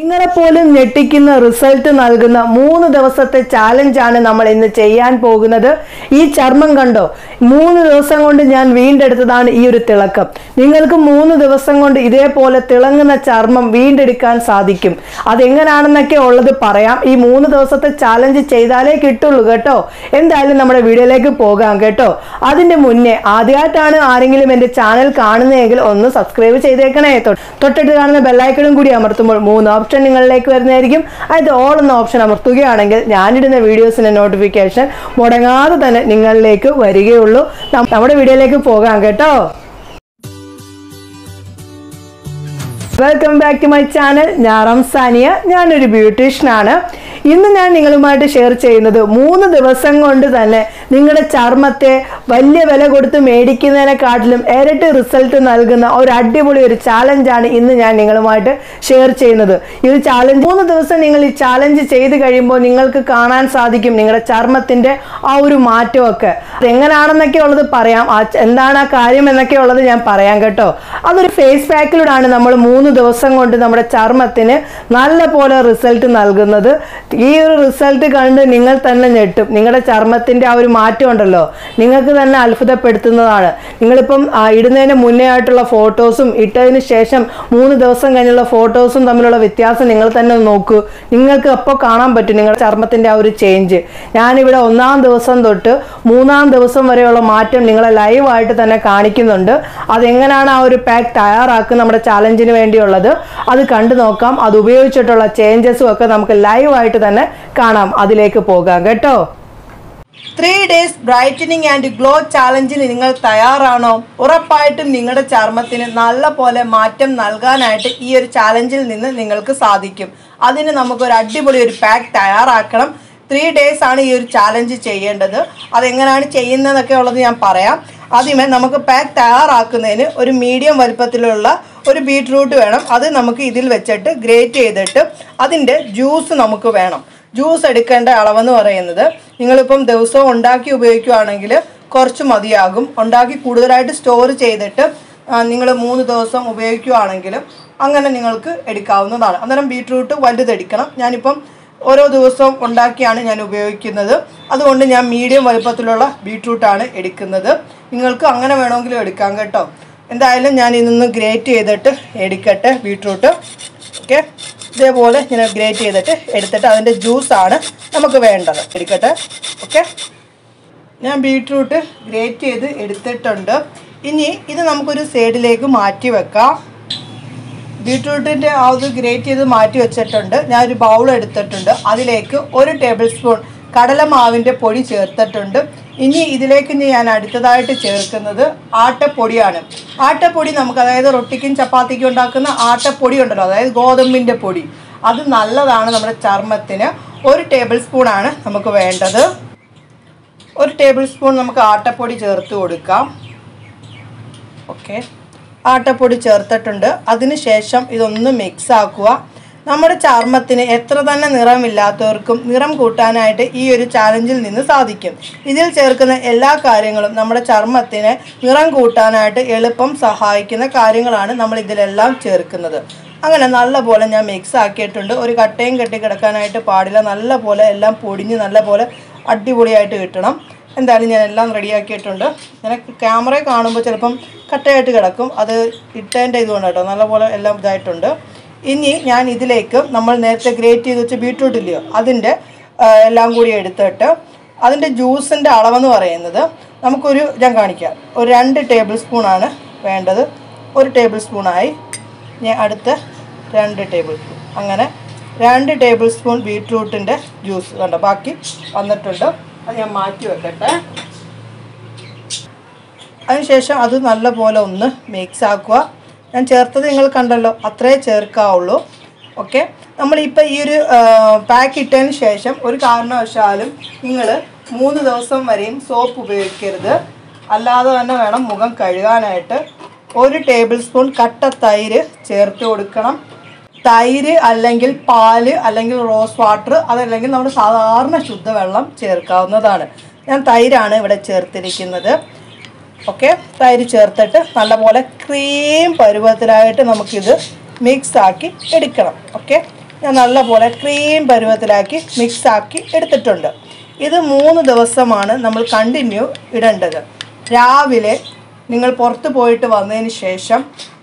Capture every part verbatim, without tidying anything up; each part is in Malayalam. Ingerapolum Netikina result Nalguna, Moon the Vasata challenge and Namal in the Cheyan Pogunada, each Armangando, Moon the Vasangondan weaned at the Dan Uritilaka. Ningalka Moon the Vasangond Idepola Telangana Charmam weaned Edikan Sadikim. Adangananake all the Parayam, E Moon the Vasata challenge Chedale Kitu Lugato, and the island number video like a Pogangato. Adin Munne, Adiatana Aringlim and the channel Karnagel on the subscribe Chedekanato. Totan the Belakan Gudiamatum Moon. Option you like varnayirikkum adu all enna option amarthukayannengil njan idunna videos inde notification mudangaathe thanne ningalilekku varigeyullu nammade video like pogam ketto. Welcome back to my channel. ഞാൻ റംസാനിയ ഞാൻ ഒരു ബ്യൂട്ടീഷ്യൻ ആണ്. ഇന്ന് ഞാൻ നിങ്ങളുമായിട്ട് ഷെയർ ചെയ്യുന്നത് മൂന്ന് ദിവസം കൊണ്ട് തന്നെ നിങ്ങളുടെ ചർമ്മത്തെ വലിയ വില കൊടുത്ത് മേടിക്കുന്നതിനേക്കാട്ടിലും ഇരട്ടി റിസൾട്ട് നൽകുന്ന ഒരു അടിപൊളി ഒരു ചാലഞ്ച് ആണ് ഇന്ന് ഞാൻ നിങ്ങളുമായിട്ട് ഷെയർ ചെയ്യുന്നത്. ഈ ചാലഞ്ച് മൂന്ന് ദിവസം നിങ്ങൾ ഈ ചാലഞ്ച് ചെയ്തു കഴിയുമ്പോൾ നിങ്ങൾക്ക് കാണാൻ സാധിക്കും നിങ്ങളുടെ ചർമ്മത്തിന്റെ ആ ഒരു മാറ്റമൊക്കെ. എങ്ങനാണെന്നൊക്കെ ഉള്ളത് പറയാം. എന്താണ് ആ കാര്യം എന്നൊക്കെ ഉള്ളത് ഞാൻ പറയാം കേട്ടോ. അതൊരു ഫേസ് പാക്കിലൂടെയാണ് നമ്മൾ മൂന്ന് ദിവസം കൊണ്ട് നമ്മുടെ ചർമ്മത്തിന് നല്ലപോലെ റിസൾട്ട് നൽകുന്നത്. This result കണ്ട് നിങ്ങൾ തന്നെ ഞെട്ടും. നിങ്ങളുടെ ചർമ്മത്തിന്റെ ആ ഒരു മാറ്റം ഉണ്ടല്ലോ. നിങ്ങൾക്ക് തന്നെ അത്ഭുതപ്പെടുത്തുന്നതാണ്. നിങ്ങൾ ഇപ്പം ഇടുന്നതിന് മുന്നേ ആയിട്ടുള്ള ഫോട്ടോസും ഇട്ടതിന് ശേഷം മൂന്ന് ദിവസം കഴിഞ്ഞുള്ള ഫോട്ടോസും തമ്മിലുള്ള വ്യത്യാസം നിങ്ങൾ തന്നെ നോക്കൂ. നിങ്ങൾക്ക് അപ്പോൾ കാണാൻ പറ്റും നിങ്ങളുടെ ചർമ്മത്തിന്റെ ആ ഒരു ചേഞ്ച്. ഞാൻ ഇവിടെ ഒന്നാം ദിവസം തൊട്ട് മൂന്നാം ദിവസം വരെയുള്ള മാറ്റം നിങ്ങളെ ലൈവ് ആയിട്ട് തന്നെ കാണിക്കുന്നുണ്ട്. അത് എങ്ങനെയാണ് ആ ഒരു പാക്ക് തയ്യാറാക്കുക നമ്മുടെ ചാലഞ്ചിന് വേണ്ടിയുള്ളത് അത് കണ്ടു നോക്കാം. അത് ഉപയോഗിച്ചിട്ടുള്ള ചേഞ്ചസും ഒക്കെ നമുക്ക് ലൈവ് ആയിട്ട് തന്നെ കാണാം. അതിലേക്ക് പോകാം കേട്ടോ. three days brightening and glow challenge il ningal tayarano urappayittum ningade charmathine nalla pole maattam nalganayittu ee oru challenge il ninnu ningalku saadhikkum. adine namakku oru adipoli oru pack tayarakkanam. three days aanu ee oru challenge cheyendathu. adu engananu cheyyunnadokke ullathu njan parayam. adime namakku pack tayarakkunnadine oru medium valipathilulla ഒരു ബീറ്റ്റൂട്ട് വേണം. അത് നമുക്ക് ഇതിൽ വെച്ചിട്ട് ഗ്രേറ്റ് ചെയ്തിട്ട് അതിന്റെ ജ്യൂസ് നമുക്ക് വേണം. ജ്യൂസ് എടുക്കേണ്ട അളവ് എന്ന് പറയുന്നത് നിങ്ങൾ ഇപ്പം ദിവസവും ഉണ്ടാക്കി ഉപയോഗിക്കുകയാണെങ്കിൽ കുറച്ച് മതിയാകും. ഉണ്ടാക്കി കൂടുതലായിട്ട് സ്റ്റോർ ചെയ്തിട്ട് നിങ്ങൾ മൂന്ന് ദിവസം ഉപയോഗിക്കുകയാണെങ്കിൽ അങ്ങനെ നിങ്ങൾക്ക് എടുക്കാവുന്നതാണ്. അന്നേരം ബീറ്റ്റൂട്ട് വലുതെടുക്കണം. ഞാൻ ഇപ്പം ഓരോ ദിവസവും ഉണ്ടാക്കിയാണ് ഞാൻ ഉപയോഗിക്കുന്നത്. അതുകൊണ്ട് ഞാൻ മീഡിയം വലുപ്പത്തിലുള്ള ബീറ്റ്റൂട്ടാണ് എടുക്കുന്നത്. നിങ്ങൾക്ക് അങ്ങനെ വേണമെങ്കിലും എടുക്കാം കേട്ടോ. എന്തായാലും ഞാൻ ഇതൊന്ന് ഗ്രേറ്റ് ചെയ്തിട്ട് എടുക്കട്ടെ ബീറ്റ്റൂട്ട്. ഓക്കെ, ഇതേപോലെ ഞാൻ ഗ്രേറ്റ് ചെയ്തിട്ട് എടുത്തിട്ട് അതിൻ്റെ ജ്യൂസാണ് നമുക്ക് വേണ്ടത്. എടുക്കട്ടെ. ഓക്കെ, ഞാൻ ബീറ്റ്റൂട്ട് ഗ്രേറ്റ് ചെയ്ത് എടുത്തിട്ടുണ്ട്. ഇനി ഇത് നമുക്കൊരു സൈഡിലേക്ക് മാറ്റി വെക്കാം. ബീറ്റ്റൂട്ടിൻ്റെ ആ ഇത് ഗ്രേറ്റ് ചെയ്ത് മാറ്റി വെച്ചിട്ടുണ്ട്. ഞാനൊരു ബൗൾ എടുത്തിട്ടുണ്ട്. അതിലേക്ക് ഒരു ടേബിൾ സ്പൂൺ കടലമാവിൻ്റെ പൊടി ചേർത്തിട്ടുണ്ട്. ഇനി ഇതിലേക്ക് ഞാൻ അടുത്തതായിട്ട് ചേർക്കുന്നത് ആട്ടപ്പൊടിയാണ്. ആട്ടപ്പൊടി നമുക്ക് അതായത് റൊട്ടിക്കും ചപ്പാത്തിക്കും ഉണ്ടാക്കുന്ന ആട്ടപ്പൊടി ഉണ്ടല്ലോ, അതായത് ഗോതമ്പിൻ്റെ പൊടി. അത് നല്ലതാണ് നമ്മുടെ ചർമ്മത്തിന്. ഒരു ടേബിൾ സ്പൂണാണ് നമുക്ക് വേണ്ടത്. ഒരു ടേബിൾ സ്പൂൺ നമുക്ക് ആട്ടപ്പൊടി ചേർത്ത് കൊടുക്കാം. ഓക്കെ, ആട്ടപ്പൊടി ചേർത്തിട്ടുണ്ട്. അതിന് ശേഷം ഇതൊന്ന് മിക്സ് ആക്കുക. നമ്മുടെ ചർമ്മത്തിന് എത്ര തന്നെ നിറമില്ലാത്തവർക്കും നിറം കൂട്ടാനായിട്ട് ഈ ഒരു ചാലഞ്ചിൽ നിന്ന് സാധിക്കും. ഇതിൽ ചേർക്കുന്ന എല്ലാ കാര്യങ്ങളും നമ്മുടെ ചർമ്മത്തിന് നിറം കൂട്ടാനായിട്ട് എളുപ്പം സഹായിക്കുന്ന കാര്യങ്ങളാണ് നമ്മൾ ഇതിലെല്ലാം ചേർക്കുന്നത്. അങ്ങനെ നല്ലപോലെ ഞാൻ മിക്സ് ആക്കിയിട്ടുണ്ട്. ഒരു കട്ടയും കെട്ടി കിടക്കാനായിട്ട് പാടില്ല. നല്ലപോലെ എല്ലാം പൊടിഞ്ഞ് നല്ലപോലെ അടിപൊളിയായിട്ട് കിട്ടണം. എന്തായാലും ഞാൻ എല്ലാം റെഡിയാക്കിയിട്ടുണ്ട്. ഞാൻ ക്യാമറ കാണുമ്പോൾ ചിലപ്പം കട്ടയായിട്ട് കിടക്കും. അത് ഇട്ടതിൻ്റെ ഇതുകൊണ്ട് കേട്ടോ നല്ലപോലെ എല്ലാം ഇതായിട്ടുണ്ട്. ഇനി ഞാൻ ഇതിലേക്ക് നമ്മൾ നേരത്തെ ഗ്രേറ്റ് ചെയ്ത് വെച്ച ബീറ്റ്റൂട്ടില്ലയോ അതിൻ്റെ എല്ലാം കൂടി എടുത്തിട്ട് അതിൻ്റെ ജ്യൂസിൻ്റെ അളവെന്ന് പറയുന്നത് നമുക്കൊരു ഞാൻ കാണിക്കാം. ഒരു രണ്ട് ടേബിൾ സ്പൂണാണ് വേണ്ടത്. ഒരു ടേബിൾ സ്പൂണായി ഞാൻ അടുത്ത രണ്ട് ടേബിൾ സ്പൂൺ അങ്ങനെ രണ്ട് ടേബിൾ സ്പൂൺ ബീറ്റ്റൂട്ടിൻ്റെ ജ്യൂസ് കണ്ടോ ബാക്കി വന്നിട്ടുണ്ട്. അത് ഞാൻ മാറ്റി വെക്കട്ടെ. അതിനുശേഷം അത് നല്ലപോലെ ഒന്ന് മിക്സ് ആക്കുക. ഞാൻ ചേർത്തത് നിങ്ങൾ കണ്ടല്ലോ, അത്രേ ചേർക്കാവുള്ളൂ. ഓക്കെ, നമ്മളിപ്പോൾ ഈ ഒരു പാക്ക് ഇട്ടതിന് ശേഷം ഒരു കാരണവശാലും നിങ്ങൾ മൂന്ന് ദിവസം വരെയും സോപ്പ് ഉപയോഗിക്കരുത്. അല്ലാതെ തന്നെ വേണം മുഖം കഴുകാനായിട്ട്. ഒരു ടേബിൾ സ്പൂൺ കട്ട തൈര് ചേർത്ത് കൊടുക്കണം. തൈര് അല്ലെങ്കിൽ പാല് അല്ലെങ്കിൽ റോസ് വാട്ടർ അതല്ലെങ്കിൽ നമ്മുടെ സാധാരണ ശുദ്ധവെള്ളം ചേർക്കാവുന്നതാണ്. ഞാൻ തൈരാണ് ഇവിടെ ചേർത്തിരിക്കുന്നത്. ഓക്കെ, തൈര് ചേർത്തിട്ട് നല്ലപോലെ ക്രീം പരുവത്തിലായിട്ട് നമുക്കിത് മിക്സാക്കി എടുക്കണം. ഓക്കെ, ഞാൻ നല്ലപോലെ ക്രീം പരുവത്തിലാക്കി മിക്സ് ആക്കി എടുത്തിട്ടുണ്ട്. ഇത് മൂന്ന് ദിവസമാണ് നമ്മൾ കണ്ടിന്യൂ ഇടേണ്ടത്. രാവിലെ നിങ്ങൾ പുറത്തു പോയിട്ട് വന്നതിന് ശേഷം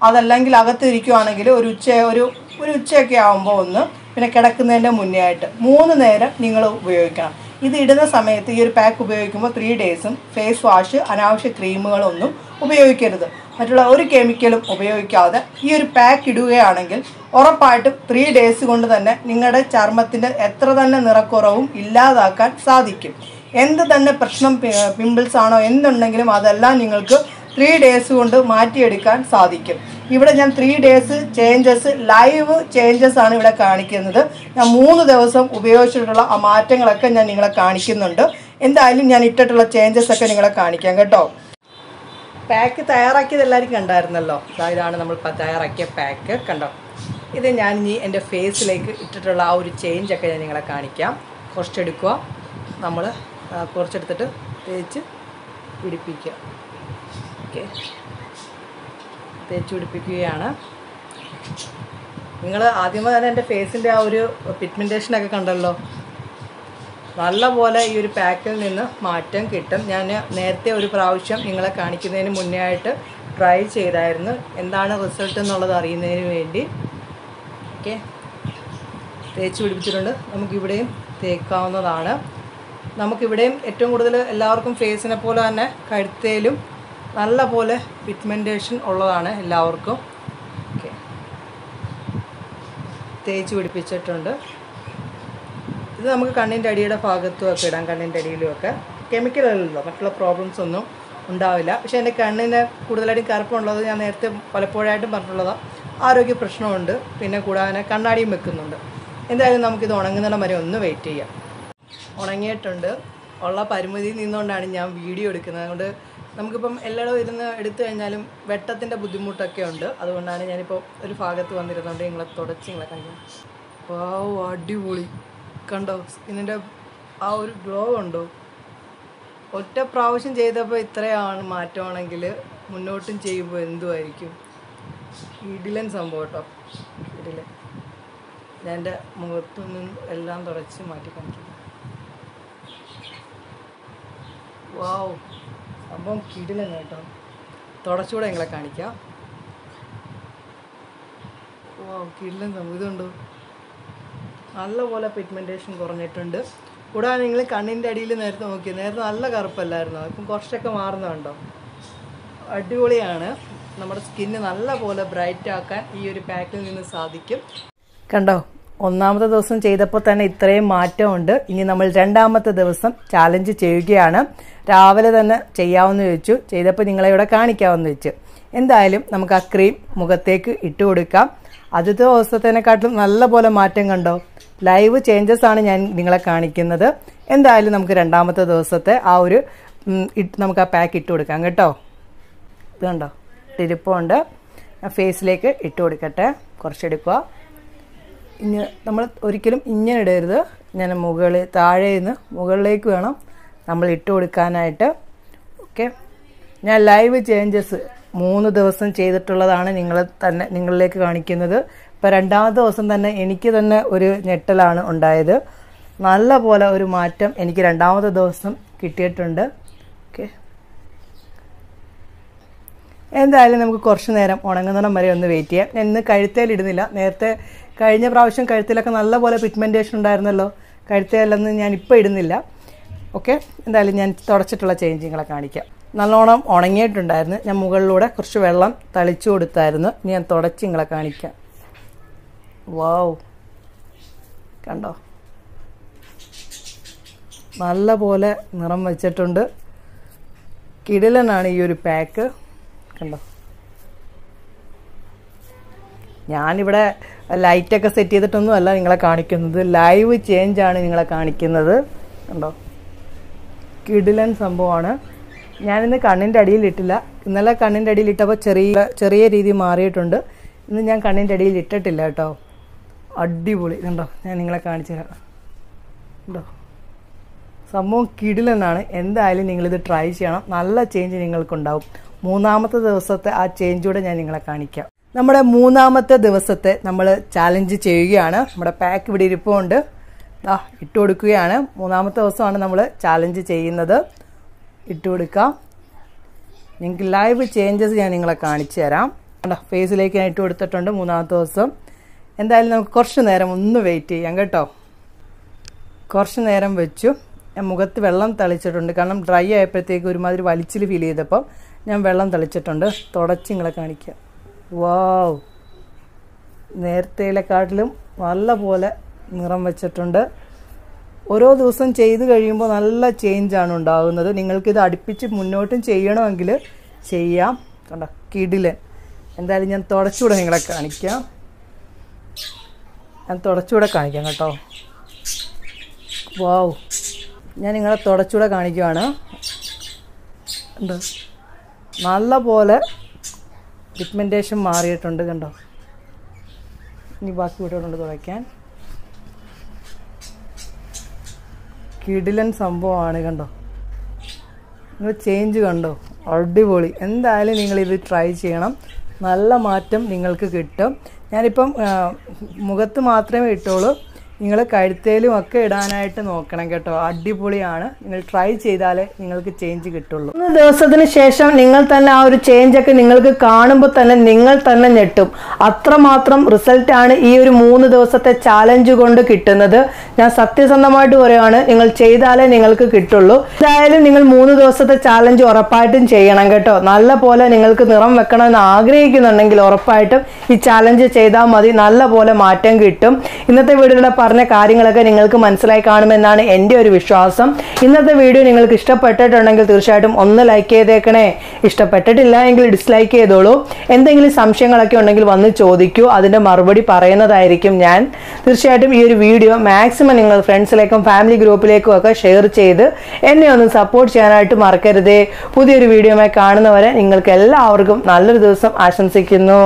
അതല്ലെങ്കിൽ അകത്തിരിക്കുകയാണെങ്കിൽ ഒരു ഉച്ച ഒരു ഒരു ഉച്ചയൊക്കെ ആകുമ്പോൾ ഒന്ന്, പിന്നെ കിടക്കുന്നതിൻ്റെ മുന്നേ ആയിട്ട് മൂന്ന് നേരം നിങ്ങൾ ഉപയോഗിക്കണം. ഇത് ഇടുന്ന സമയത്ത് ഈ ഒരു പാക്ക് ഉപയോഗിക്കുമ്പോൾ ത്രീ ഡേയ്സും ഫേസ് വാഷ്, അനാവശ്യ ക്രീമുകളൊന്നും ഉപയോഗിക്കരുത്. മറ്റുള്ള ഒരു കെമിക്കലും ഉപയോഗിക്കാതെ ഈ ഒരു പാക്ക് ഇടുകയാണെങ്കിൽ ഉറപ്പായിട്ടും ത്രീ ഡേയ്സ് കൊണ്ട് തന്നെ നിങ്ങളുടെ ചർമ്മത്തിൻ്റെ എത്ര തന്നെ നിറക്കുറവും ഇല്ലാതാക്കാൻ സാധിക്കും. എന്ത് തന്നെ പ്രശ്നം, പിമ്പിൾസ് ആണോ എന്തുണ്ടെങ്കിലും അതെല്ലാം നിങ്ങൾക്ക് ത്രീ ഡേയ്സ് കൊണ്ട് മാറ്റിയെടുക്കാൻ സാധിക്കും. ഇവിടെ ഞാൻ three days changes, live changes ആണ് ഇവിടെ കാണിക്കുന്നത്. ഞാൻ മൂന്ന് ദിവസം ഉപയോഗിച്ചിട്ടുള്ള ആ മാറ്റങ്ങളൊക്കെ ഞാൻ നിങ്ങളെ കാണിക്കുന്നുണ്ട്. എന്തായാലും ഞാൻ ഇട്ടിട്ടുള്ള ചേഞ്ചസ് ഒക്കെ നിങ്ങളെ കാണിക്കാം കേട്ടോ. പാക്ക് തയ്യാറാക്കിയത് എല്ലാവരും കണ്ടായിരുന്നല്ലോ. ഇതാണ് നമ്മൾ തയ്യാറാക്കിയ പാക്ക് കണ്ടോ. ഇത് ഞാൻ ഇനി എൻ്റെ ഫേസിലേക്ക് ഇട്ടിട്ടുള്ള ആ ഒരു ചേഞ്ചൊക്കെ ഞാൻ നിങ്ങളെ കാണിക്കാം. കുറച്ചെടുക്കുക, നമ്മൾ കുറച്ചെടുത്തിട്ട് തേച്ച് പിടിപ്പിക്കുക. ഓക്കെ, തേച്ച് പിടിപ്പിക്കുകയാണ്. നിങ്ങൾ ആദ്യമേ തന്നെ എൻ്റെ ഫേസിൻ്റെ ആ ഒരു പിഗ്മെൻറ്റേഷനൊക്കെ കണ്ടല്ലോ. നല്ലപോലെ ഈ ഒരു പാക്കിൽ നിന്ന് മാറ്റം കിട്ടും. ഞാൻ നേരത്തെ ഒരു പ്രാവശ്യം നിങ്ങളെ കാണിക്കുന്നതിന് മുന്നേ ആയിട്ട് ട്രൈ ചെയ്തായിരുന്നു, എന്താണ് റിസൾട്ട് എന്നുള്ളത് അറിയുന്നതിന് വേണ്ടി. ഓക്കെ, തേച്ച് പിടിപ്പിച്ചിട്ടുണ്ട്. നമുക്കിവിടെയും തേക്കാവുന്നതാണ്. നമുക്കിവിടെയും ഏറ്റവും കൂടുതൽ എല്ലാവർക്കും ഫേസിനെ പോലെ തന്നെ കഴുത്തേലും നല്ല പോലെ പിഗ്മെൻറ്റേഷൻ ഉള്ളതാണ് എല്ലാവർക്കും. ഓക്കെ, തേച്ച് പിടിപ്പിച്ചിട്ടുണ്ട്. ഇത് നമുക്ക് കണ്ണിൻ്റെ അടിയുടെ ഭാഗത്തുമൊക്കെ ഇടാം, കണ്ണിൻ്റെ അടിയിലുമൊക്കെ. കെമിക്കലല്ലോ, മറ്റുള്ള പ്രോബ്ലംസ് ഒന്നും ഉണ്ടാവില്ല. പക്ഷേ എൻ്റെ കണ്ണിന് കൂടുതലായിട്ടും കറുപ്പുള്ളത് ഞാൻ നേരത്തെ പലപ്പോഴായിട്ടും പറഞ്ഞിട്ടുള്ളതാണ്. ആരോഗ്യ പ്രശ്നമുണ്ട്, പിന്നെ കൂടാതെ കണ്ണാടിയും വെക്കുന്നുണ്ട്. എന്തായാലും നമുക്കിത് ഉണങ്ങുന്നിടം വരെ ഒന്ന് വെയിറ്റ് ചെയ്യാം. ഉണങ്ങിയിട്ടുണ്ട്. ഉള്ള പരിമിതിയിൽ നിന്നുകൊണ്ടാണ് ഞാൻ വീഡിയോ എടുക്കുന്നത്. അതുകൊണ്ട് നമുക്കിപ്പം എല്ലായിടവും ഇരുന്ന് എടുത്തു കഴിഞ്ഞാലും വെട്ടത്തിൻ്റെ ബുദ്ധിമുട്ടൊക്കെ ഉണ്ട്. അതുകൊണ്ടാണ് ഞാനിപ്പോൾ ഒരു ഭാഗത്ത് വന്നിരുന്നുകൊണ്ട് നിങ്ങളെ തുടച്ച് നിങ്ങളെ കാണിക്കുന്നത്. വാവ്, അടിപൊളി കണ്ടോ. സ്കിന്നിൻ്റെ ആ ഒരു ഗ്ലോ ഉണ്ടോ. ഒറ്റ പ്രാവശ്യം ചെയ്തപ്പോൾ ഇത്രയാണ് മാറ്റമാണെങ്കിൽ മുന്നോട്ടും ചെയ്യുമ്പോൾ എന്തുമായിരിക്കും. ഇടിലൻ സംഭവം കേട്ടോ, ഇടിലൻ. ഞാൻ എൻ്റെ മുഖത്തു നിന്ന് എല്ലാം തുടച്ച് മാറ്റി കാണിക്കുന്നു. വാവ്, സംഭവം കിടിലൻ കേട്ടോ. തുടച്ചുകൂടെ നിങ്ങളെ കാണിക്കാം. വാവ്, കിടിലൻ സംഭവം. ഇതുണ്ടോ, നല്ലപോലെ പിഗ്മെൻറ്റേഷൻ കുറഞ്ഞിട്ടുണ്ട്. കൂടാതെ നിങ്ങൾ കണ്ണിൻ്റെ അടിയിൽ നേരത്തെ നോക്കി, നേരത്തെ നല്ല കറുപ്പല്ലായിരുന്നു, ഇപ്പം കുറച്ചൊക്കെ മാറുന്നുണ്ടോ. അടിപൊളിയാണ്. നമ്മുടെ സ്കിന്ന് നല്ലപോലെ ബ്രൈറ്റ് ആക്കാൻ ഈ ഒരു പാക്കിൽ നിന്ന് സാധിക്കും കണ്ടോ. ഒന്നാമത്തെ ദിവസം ചെയ്തപ്പോൾ തന്നെ ഇത്രയും മാറ്റമുണ്ട്. ഇനി നമ്മൾ രണ്ടാമത്തെ ദിവസം ചാലഞ്ച് ചെയ്യുകയാണ്. രാവിലെ തന്നെ ചെയ്യാമെന്ന് ചോദിച്ചു, ചെയ്തപ്പോൾ നിങ്ങളെ ഇവിടെ കാണിക്കാമെന്ന് വെച്ചു. എന്തായാലും നമുക്ക് ആ ക്രീം മുഖത്തേക്ക് ഇട്ട് കൊടുക്കാം. ആദ്യത്തെ ദിവസത്തേനെക്കാട്ടിലും നല്ലപോലെ മാറ്റം കണ്ടോ. ലൈവ് ചേഞ്ചസ് ആണ് ഞാൻ നിങ്ങളെ കാണിക്കുന്നത്. എന്തായാലും നമുക്ക് രണ്ടാമത്തെ ദിവസത്തെ ആ ഒരു നമുക്ക് ആ പാക്ക് ഇട്ട് കൊടുക്കാം കേട്ടോ. ഇത് കണ്ടോ, തിരുപ്പമുണ്ട്. ഫേസിലേക്ക് ഇട്ട് കൊടുക്കട്ടെ. കുറച്ചെടുക്കുക. ഇങ്ങനെ നമ്മൾ ഒരിക്കലും ഇങ്ങനെ ഇടരുത്. ഞാൻ മുകളിൽ താഴെ നിന്ന് മുകളിലേക്ക് വേണം നമ്മൾ ഇട്ട് കൊടുക്കാനായിട്ട്. ഓക്കെ, ഞാൻ ലൈവ് ചേഞ്ചസ് മൂന്ന് ദിവസം ചെയ്തിട്ടുള്ളതാണ് നിങ്ങൾ തന്നെ നിങ്ങളിലേക്ക് കാണിക്കുന്നത്. ഇപ്പോൾ രണ്ടാമത്തെ ദിവസം തന്നെ എനിക്ക് തന്നെ ഒരു ഞെട്ടലാണ് ഉണ്ടായത്. നല്ല പോലെ ഒരു മാറ്റം എനിക്ക് രണ്ടാമത്തെ ദിവസം കിട്ടിയിട്ടുണ്ട്. ഓക്കെ, എന്തായാലും നമുക്ക് കുറച്ച് നേരം ഉണങ്ങുന്നിടം വരെ ഒന്ന് വെയിറ്റ് ചെയ്യാം. ഞാൻ ഇന്ന് കഴുത്തേലിടുന്നില്ല. നേരത്തെ കഴിഞ്ഞ പ്രാവശ്യം കഴുത്തിലൊക്കെ നല്ല പോലെ പിഗ്മെൻറ്റേഷൻ ഉണ്ടായിരുന്നല്ലോ. കഴുത്തേലൊന്നും ഞാൻ ഇപ്പോൾ ഇടുന്നില്ല. ഓക്കെ, എന്തായാലും ഞാൻ തുടച്ചിട്ടുള്ള ചേഞ്ചിങ്ങളെ കാണിക്കാം. നല്ലോണം ഉണങ്ങിയിട്ടുണ്ടായിരുന്നു. ഞാൻ മുകളിലൂടെ കുറച്ച് വെള്ളം തളിച്ചു കൊടുത്തായിരുന്നു. ഇനി ഞാൻ തുടച്ച് നിങ്ങളെ കാണിക്കാം. വാവ്, കണ്ടോ, നല്ല പോലെ നിറം വെച്ചിട്ടുണ്ട്. കിടിലനാണ് ഈ ഒരു പാക്ക് കണ്ടോ. ഞാനിവിടെ ലൈറ്റൊക്കെ സെറ്റ് ചെയ്തിട്ടൊന്നും അല്ല നിങ്ങളെ കാണിക്കുന്നത്. ലൈവ് ചേഞ്ചാണ് നിങ്ങളെ കാണിക്കുന്നത് കണ്ടോ. കിടിലൻ സംഭവമാണ്. ഞാനിന്ന് കണ്ണിൻ്റെ അടിയിലിട്ടില്ല. ഇന്നലെ കണ്ണിൻ്റെ അടിയിലിട്ടപ്പോൾ ചെറിയ ചെറിയ രീതി മാറിയിട്ടുണ്ട്. ഇന്ന് ഞാൻ കണ്ണിൻ്റെ അടിയിൽ ഇട്ടിട്ടില്ല കേട്ടോ. അടിപൊളി കണ്ടോ. ഞാൻ നിങ്ങളെ കാണിച്ചു തരാം കണ്ടോ. സംഭവം കിടിലെന്നാണ്. എന്തായാലും നിങ്ങളിത് ട്രൈ ചെയ്യണം. നല്ല ചേഞ്ച് നിങ്ങൾക്കുണ്ടാവും. മൂന്നാമത്തെ ദിവസത്തെ ആ ചേഞ്ച് കൂടെ ഞാൻ നിങ്ങളെ കാണിക്കാം. നമ്മുടെ മൂന്നാമത്തെ ദിവസത്തെ നമ്മൾ ചാലഞ്ച് ചെയ്യുകയാണ്. നമ്മുടെ പാക്ക് ഇവിടെ ഇരിപ്പുണ്ട്, ദാ ഇട്ട് കൊടുക്കുകയാണ്. മൂന്നാമത്തെ ദിവസമാണ് നമ്മൾ ചാലഞ്ച് ചെയ്യുന്നത്. ഇട്ട് കൊടുക്കാം. നിങ്ങൾക്ക് ലൈവ് ചേഞ്ചസ് ഞാൻ നിങ്ങളെ കാണിച്ചു തരാം. ഫേസിലേക്ക് ഞാൻ ഇട്ട് കൊടുത്തിട്ടുണ്ട് മൂന്നാമത്തെ ദിവസം. എന്തായാലും നമുക്ക് കുറച്ച് നേരം ഒന്ന് വെയിറ്റ് ചെയ്യാം കേട്ടോ. കുറച്ച് നേരം വെച്ചു. ഞാൻ മുഖത്ത് വെള്ളം തളിച്ചിട്ടുണ്ട്, കാരണം ഡ്രൈ ആയപ്പോഴത്തേക്ക് ഒരുമാതിരി വലിച്ചിൽ ഫീൽ ചെയ്തപ്പം ഞാൻ വെള്ളം തളിച്ചിട്ടുണ്ട്. തുടച്ച് നിങ്ങളെ കാണിക്കാം. വാവ്, നേരത്തേക്കാട്ടിലും നല്ല പോലെ നിറം വെച്ചിട്ടുണ്ട്. ഓരോ ദിവസം ചെയ്ത് കഴിയുമ്പോൾ നല്ല ചേഞ്ചാണ് ഉണ്ടാകുന്നത്. നിങ്ങൾക്കിത് അടുപ്പിച്ച് മുന്നോട്ടും ചെയ്യണമെങ്കിൽ ചെയ്യാം. കണ്ടോ, കിടിലൻ. എന്തായാലും ഞാൻ തുടച്ചുകൂടെ നിങ്ങളെ കാണിക്കാം. ഞാൻ തുടച്ചുകൂടെ കാണിക്കാം കേട്ടോ. വാവ്, ഞാൻ നിങ്ങളെ തുടച്ചുകൂടെ കാണിക്കുകയാണ്. കണ്ടോ, നല്ല പോലെ പിഗ്മെൻറ്റേഷൻ മാറിയിട്ടുണ്ട്. കണ്ടോ, ഇനി ബാക്കി വീട്ടുകൊണ്ട് തുടയ്ക്കാൻ. കിടിലൻ സംഭവമാണ്. കണ്ടോ, നിങ്ങൾ ചേഞ്ച് കണ്ടോ, അടിപൊളി. എന്തായാലും നിങ്ങളിത് ട്രൈ ചെയ്യണം, നല്ല മാറ്റം നിങ്ങൾക്ക് കിട്ടും. ഞാനിപ്പം മുഖത്ത് മാത്രമേ ഇട്ടുള്ളൂ, നിങ്ങൾ കഴുത്തേലും ഒക്കെ ഇടാനായിട്ട് നോക്കണം കേട്ടോ. അടിപൊളിയാണ്, നിങ്ങൾ ട്രൈ ചെയ്താലേ നിങ്ങൾക്ക് ചേഞ്ച് കിട്ടുള്ളൂ. മൂന്ന് ദിവസത്തിന് ശേഷം നിങ്ങൾ തന്നെ ആ ഒരു ചേഞ്ചൊക്കെ നിങ്ങൾക്ക് കാണുമ്പോൾ തന്നെ നിങ്ങൾ തന്നെ ഞെട്ടും. അത്രമാത്രം റിസൾട്ടാണ് ഈ ഒരു മൂന്ന് ദിവസത്തെ ചാലഞ്ച് കൊണ്ട് കിട്ടുന്നത്. ഞാൻ സത്യസന്ധമായിട്ട് പറയുകയാണ്, നിങ്ങൾ ചെയ്താലേ നിങ്ങൾക്ക് കിട്ടുള്ളൂ. എന്തായാലും നിങ്ങൾ മൂന്ന് ദിവസത്തെ ചാലഞ്ച് ഉറപ്പായിട്ടും ചെയ്യണം കേട്ടോ. നല്ല പോലെ നിങ്ങൾക്ക് നിറം വെക്കണമെന്ന് ആഗ്രഹിക്കുന്നുണ്ടെങ്കിൽ ഉറപ്പായിട്ടും ഈ ചാലഞ്ച് ചെയ്താൽ മതി, നല്ല പോലെ മാറ്റം കിട്ടും. ഇന്നത്തെ വീഡിയോയുടെ പറഞ്ഞ കാര്യങ്ങളൊക്കെ നിങ്ങൾക്ക് മനസ്സിലായി കാണുമെന്നാണ് എൻ്റെ ഒരു വിശ്വാസം. ഇന്നത്തെ വീഡിയോ നിങ്ങൾക്ക് ഇഷ്ടപ്പെട്ടിട്ടുണ്ടെങ്കിൽ തീർച്ചയായിട്ടും ഒന്ന് ലൈക്ക് ചെയ്തേക്കണേ. ഇഷ്ടപ്പെട്ടിട്ടില്ല എങ്കിൽ ഡിസ്ലൈക്ക് ചെയ്തോളൂ. എന്തെങ്കിലും സംശയങ്ങളൊക്കെ ഉണ്ടെങ്കിൽ വന്ന് ചോദിക്കൂ, അതിൻ്റെ മറുപടി പറയുന്നതായിരിക്കും ഞാൻ. തീർച്ചയായിട്ടും ഈ ഒരു വീഡിയോ മാക്സിമം നിങ്ങൾ ഫ്രണ്ട്സിലേക്കും ഫാമിലി ഗ്രൂപ്പിലേക്കും ഒക്കെ ഷെയർ ചെയ്ത് എന്നെ ഒന്ന് സപ്പോർട്ട് ചെയ്യാനായിട്ട് മറക്കരുതേ. പുതിയൊരു വീഡിയോയുമായി കാണുന്നവരെ നിങ്ങൾക്ക് എല്ലാവർക്കും നല്ലൊരു ദിവസം ആശംസിക്കുന്നു.